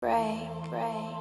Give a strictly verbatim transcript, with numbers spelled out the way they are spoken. Break, break.